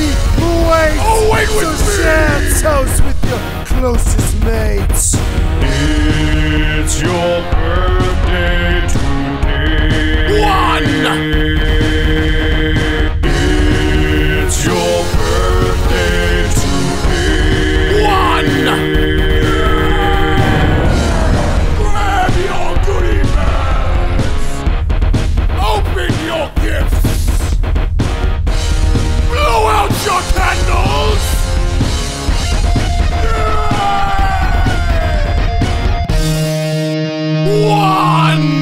be always, always with so me. Toast with your closest mates. It's your birthday today. It's your birthday today. Grab your goodie bags. Open your gifts. Blow out your candles. One.